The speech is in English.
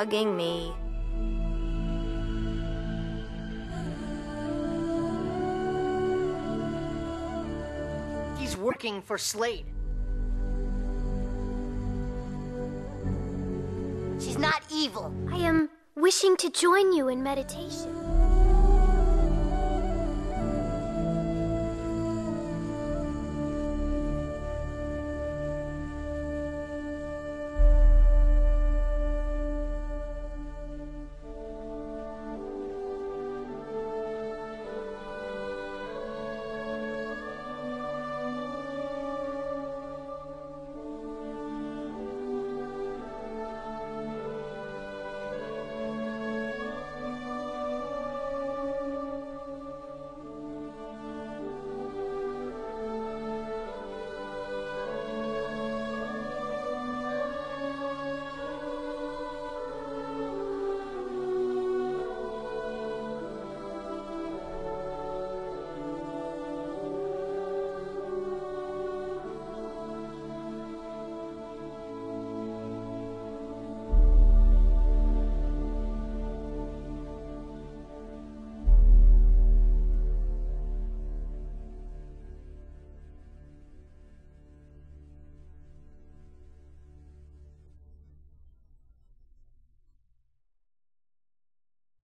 hugging me. He's working for Slade. She's not evil. I am wishing to join you in meditation.